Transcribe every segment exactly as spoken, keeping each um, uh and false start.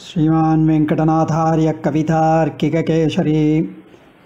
श्रीमान वेंकटनाथार्यक कवितार किगकेशरी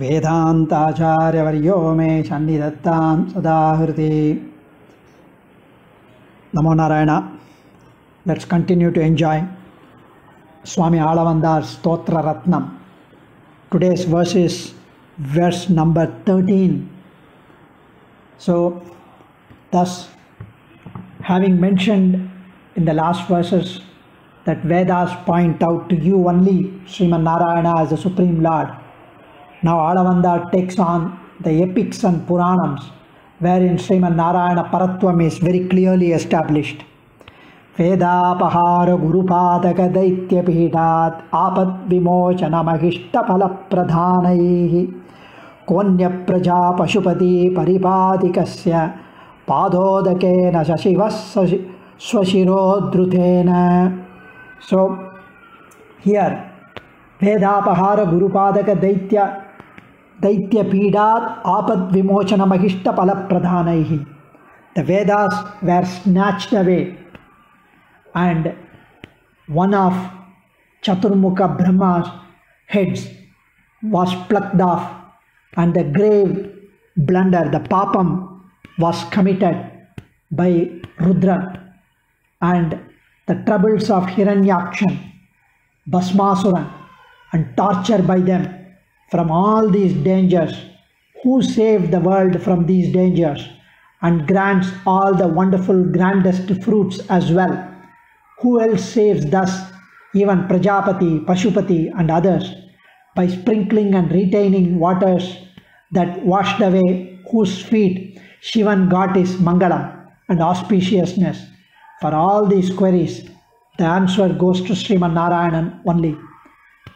वेदांता आचार्य वर्योमे चंडीदत्तां सदाहुर्ति। नमो Narayana. Let's continue to enjoy Swami Alavandar Stotra Ratnam. Today's verse is verse number thirteen. So thus, having mentioned in the last verses that Vedas point out to you only Sriman Narayana as the Supreme Lord, now Aalavandhar takes on the epics and Puranams, wherein Sriman Narayana Paratvam is very clearly established. Vedapahara Gurupadaka Daityapihitaat Apat Vimochana Mahishta Phala Pradhanaihi Konya Praja Pashupati Paripatikasya Padodakena Shashivas Swashirodrutena. So here Vedapahara Gurupadaka Daitya Daityapidat Apat Vimochana Mahishta Phala Pradhanaihi. The Vedas were snatched away, and one of Chaturmukha Brahma's heads was plucked off, and the grave blunder, the papam, was committed by Rudra, and the troubles of Hiranyakshan, Bhasmasura, and torture by them. From all these dangers, who saved the world from these dangers and grants all the wonderful grandest fruits as well? Who else saves thus even Prajapati, Pashupati and others by sprinkling and retaining waters that washed away whose feet Shivan got his Mangalam and auspiciousness? For all these queries, the answer goes to Sriman Narayanan only.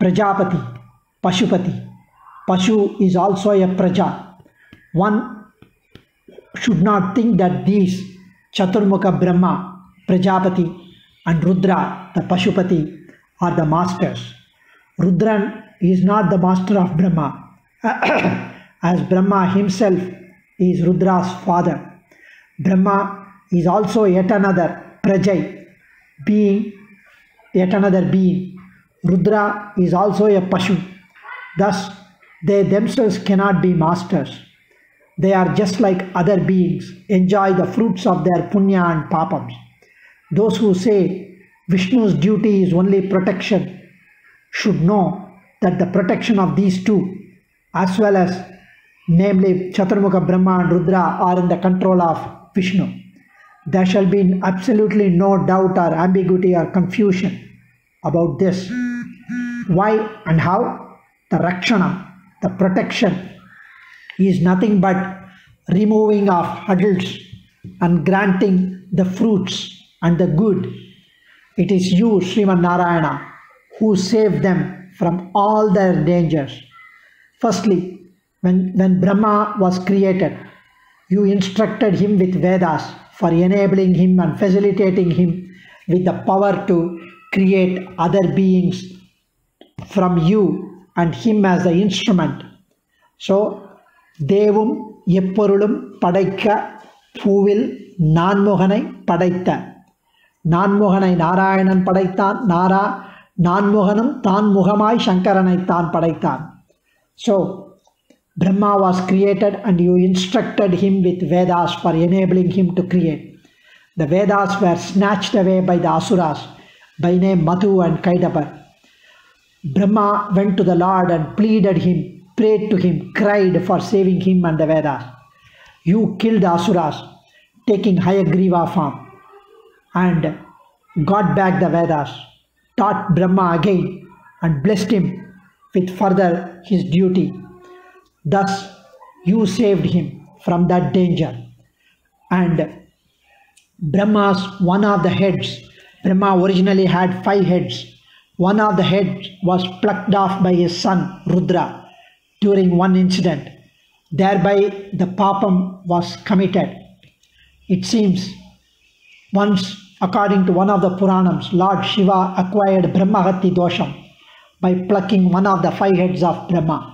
Prajapati, Pashupati. Pashu is also a Praja. One should not think that these Chaturmukha Brahma, Prajapati and Rudra, the Pashupati, are the masters. Rudran is not the master of Brahma, as Brahma himself is Rudra's father. Brahma is also yet another Prajai, being yet another being. Rudra is also a Pashu. Thus, they themselves cannot be masters. They are just like other beings, enjoy the fruits of their punya and papams. Those who say Vishnu's duty is only protection should know that the protection of these two, as well as namely Chaturmukha Brahma and Rudra, are in the control of Vishnu. There shall be absolutely no doubt or ambiguity or confusion about this. Why and how? The rakshana, the protection, is nothing but removing of hurdles and granting the fruits and the good. It is you, Sriman Narayana, who saved them from all their dangers. Firstly, when, when Brahma was created, you instructed him with Vedas for enabling him and facilitating him with the power to create other beings from you and him as the instrument. So, Devum Yeppurulum Padaikka Puvil Nanmohanai Padaitha. Nanmohanai Narayanan Padaithan, Nara Nanmohanam Tan Muhamai Shankaranai Tan Padaithan. So Brahma was created, and you instructed him with Vedas for enabling him to create. The Vedas were snatched away by the Asuras by name Madhu and Kaidapa. Brahma went to the Lord and pleaded him, prayed to him, cried for saving him and the Vedas. You killed the Asuras, taking Hayagriva form, and got back the Vedas, taught Brahma again and blessed him with further his duty. Thus you saved him from that danger. And Brahma's one of the heads, Brahma originally had five heads. One of the heads was plucked off by his son Rudra during one incident. Thereby the papam was committed. It seems once, according to one of the Puranams, Lord Shiva acquired Brahmahatya dosham by plucking one of the five heads of Brahma.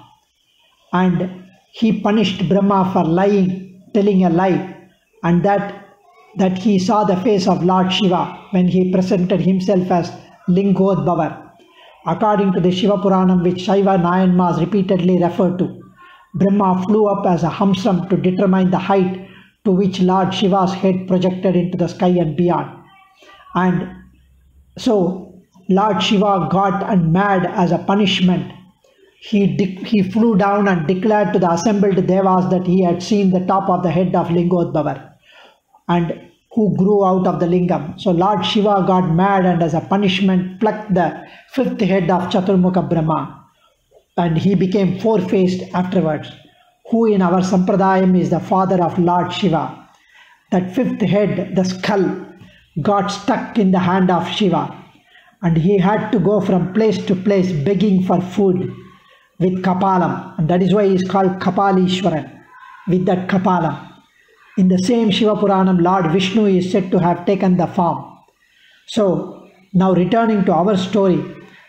And he punished Brahma for lying, telling a lie, and that, that he saw the face of Lord Shiva when he presented himself as Lingodbhavar. According to the Shiva Puranam, which Shaiva Nayanmas repeatedly referred to, Brahma flew up as a Hamsam to determine the height to which Lord Shiva's head projected into the sky and beyond. And so Lord Shiva got and mad as a punishment. He, he flew down and declared to the assembled devas that he had seen the top of the head of Lingodbhavar and who grew out of the lingam. So Lord Shiva got mad and as a punishment plucked the fifth head of Chaturmukha Brahma, and he became four-faced afterwards, who in our sampradayam is the father of Lord Shiva. That fifth head, the skull, got stuck in the hand of Shiva, and he had to go from place to place begging for food with Kapalam, and that is why he is called Kapalishwaran, with that Kapalam. In the same Shiva Puranam, Lord Vishnu is said to have taken the form. So now returning to our story,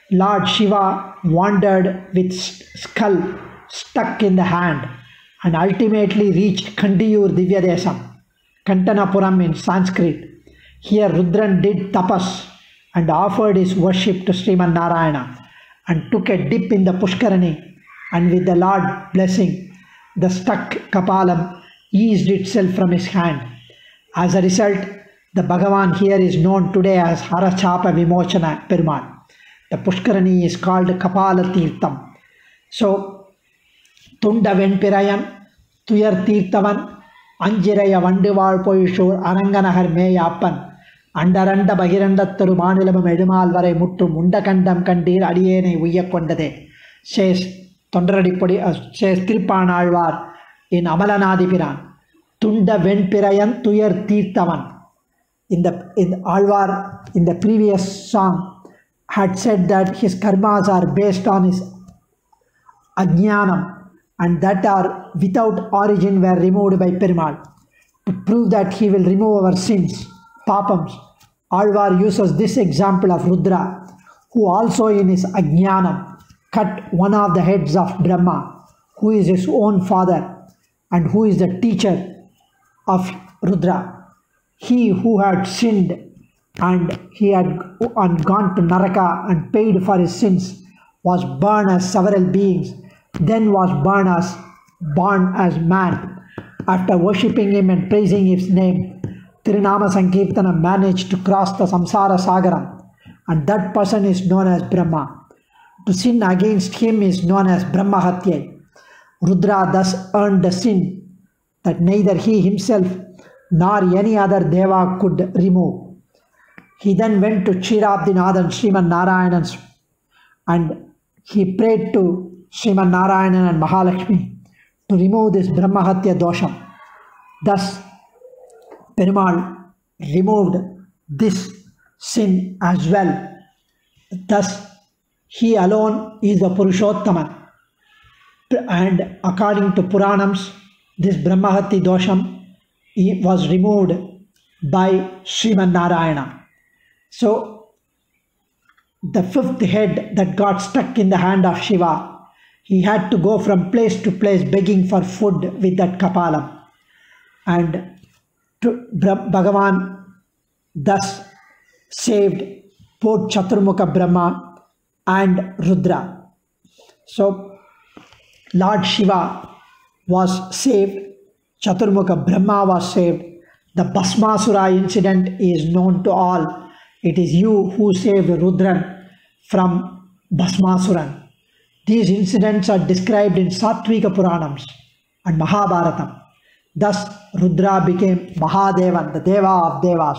Lord Shiva wandered with skull stuck in the hand and ultimately reached Kandiyur Divyadesam, Kandanapuram in Sanskrit. Here Rudran did tapas and offered his worship to Sriman Narayana, and took a dip in the Pushkarani, and with the Lord's blessing, the stuck Kapalam eased itself from his hand. As a result, the Bhagavan here is known today as Harachapa Vimochana Pirman. The Pushkarani is called Kapala Tirtham. So, Tunda Venpirayan, Tuyar Tirthavan, Anjiraya Vandivar Poyishur, Aranganahar Meyapan, Andaranda Bahirandatharu Manilam Edumal Vare Muttu Mundakandam Kandir Adiyene Uyyakondade, says Tonradipodi, says Tirpanalvar in Amalanadipiran. Tunda Venpirayan Tuyar Tirthavan. In the in Alvar in the previous song had said that his karmas are based on his ajnanam and that are without origin were removed by Pirmal. To prove that he will remove our sins, papams, Alvar uses this example of Rudra, who also in his ajnanam cut one of the heads of Brahma, who is his own father and who is the teacher of Rudra. He who had sinned and he had and gone to Naraka and paid for his sins was born as several beings, then was born as, born as man. After worshipping him and praising his name, Tirinama Sankirtana managed to cross the Samsara Sagaram, and that person is known as Brahma. To sin against him is known as Brahmahatya. Rudra thus earned the sin that neither he himself nor any other deva could remove. He then went to Chirabdinathan Sriman Narayanan and he prayed to Sriman Narayanan and Mahalakshmi to remove this Brahmahatya dosham. Thus, Pirmal removed this sin as well. Thus, he alone is the Purushottaman. And according to Puranams, this Brahmahatya dosham was removed by Sriman Narayana. So, the fifth head that got stuck in the hand of Shiva, he had to go from place to place begging for food with that Kapalam. And Bhagavan thus saved both Chaturmukha Brahma and Rudra. So Lord Shiva was saved, Chaturmukha Brahma was saved. The Bhasmasura incident is known to all. It is you who saved Rudran from Bhasmasuran. These incidents are described in Satvika Puranams and Mahabharatam. Thus, Rudra became Mahadevan, the Deva of Devas,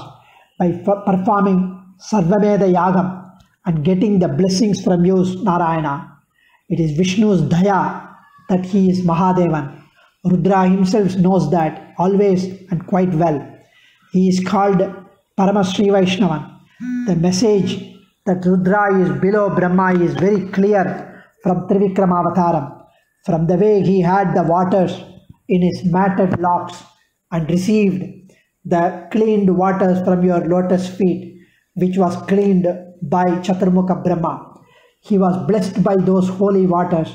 by performing Sarvamedha Yagam and getting the blessings from you, Narayana. It is Vishnu's Daya that he is Mahadevan. Rudra himself knows that always and quite well. He is called Paramasri Vaishnavan. The message that Rudra is below Brahma is very clear from Trivikrama Avataram, from the way he had the waters in his matted locks and received the cleaned waters from your lotus feet, which was cleaned by Chaturmukha Brahma. He was blessed by those holy waters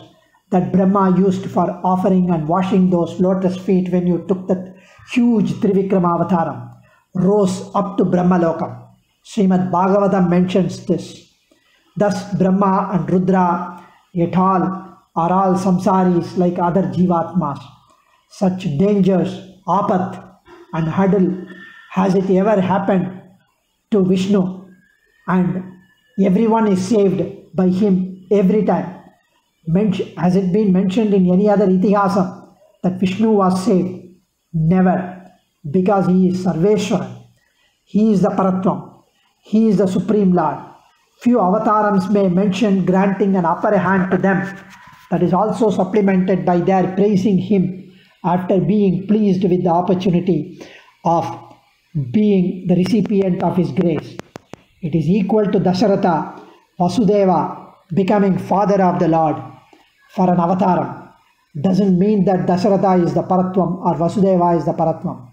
that Brahma used for offering and washing those lotus feet when you took that huge Trivikrama Avataram, rose up to Brahmalokam. Srimad Bhagavatam mentions this. Thus, Brahma and Rudra, yet all, are all samsaris like other jivatmas. Such dangers, apat and hurdle, has it ever happened to Vishnu, and everyone is saved by him every time. Has it been mentioned in any other itihasam that Vishnu was saved? Never, because he is Sarveshwaran. He is the Paratvam. He is the Supreme Lord. Few avatarams may mention granting an upper hand to them. That is also supplemented by their praising him after being pleased with the opportunity of being the recipient of his grace. It is equal to Dasaratha, Vasudeva becoming father of the Lord for an avataram. Doesn't mean that Dasaratha is the Paratvam or Vasudeva is the Paratvam.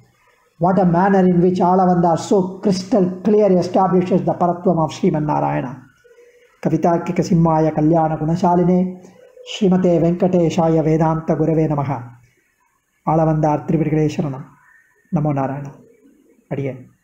What a manner in which Aalavandhar so crystal clear establishes the Paratvam of Sriman Narayana. Kavitarkika Simhaya Kalyana Gunasaline Srimate Venkateshaya Vedanta Gurave Namaha. Aalavandhar Trivikrama Avataram Namo Narayana. Again.